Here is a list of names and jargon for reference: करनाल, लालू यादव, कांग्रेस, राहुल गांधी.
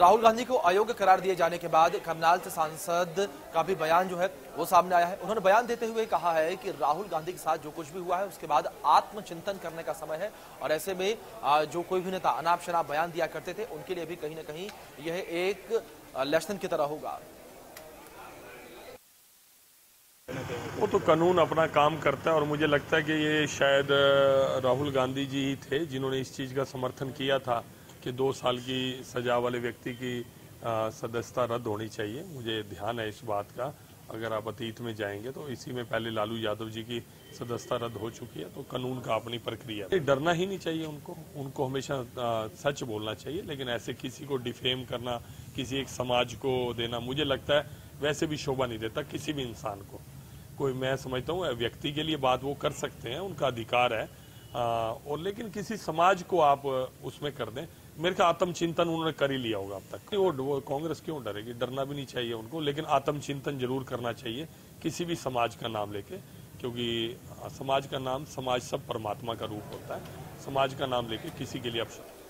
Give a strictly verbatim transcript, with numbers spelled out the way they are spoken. राहुल गांधी को अयोग्य करार दिए जाने के बाद करनाल से सांसद का भी बयान जो है वो सामने आया है। उन्होंने बयान देते हुए कहा है कि राहुल गांधी के साथ जो कुछ भी हुआ है उसके बाद आत्मचिंतन करने का समय है और ऐसे में जो कोई भी नेता अनाप शनाप बयान दिया करते थे उनके लिए भी कहीं ना कहीं यह एक लेसन की तरह होगा। वो तो कानून अपना काम करता है और मुझे लगता है कि ये शायद राहुल गांधी जी ही थे जिन्होंने इस चीज का समर्थन किया था कि दो साल की सजा वाले व्यक्ति की सदस्यता रद्द होनी चाहिए। मुझे ध्यान है इस बात का, अगर आप अतीत में जाएंगे तो इसी में पहले लालू यादव जी की सदस्यता रद्द हो चुकी है। तो कानून का अपनी प्रक्रिया है, डरना ही नहीं चाहिए उनको उनको हमेशा सच बोलना चाहिए, लेकिन ऐसे किसी को डिफेम करना, किसी एक समाज को देना, मुझे लगता है वैसे भी शोभा नहीं देता किसी भी इंसान को। कोई, मैं समझता हूँ व्यक्ति के लिए बात वो कर सकते हैं, उनका अधिकार है, आ, और लेकिन किसी समाज को आप उसमें कर दें, मेरे का आत्मचिंतन उन्होंने कर ही लिया होगा अब तक। वो, वो कांग्रेस क्यों डरेगी, डरना भी नहीं चाहिए उनको, लेकिन आत्मचिंतन जरूर करना चाहिए किसी भी समाज का नाम लेके, क्योंकि समाज का नाम, समाज सब परमात्मा का रूप होता है, समाज का नाम लेके किसी के लिए आप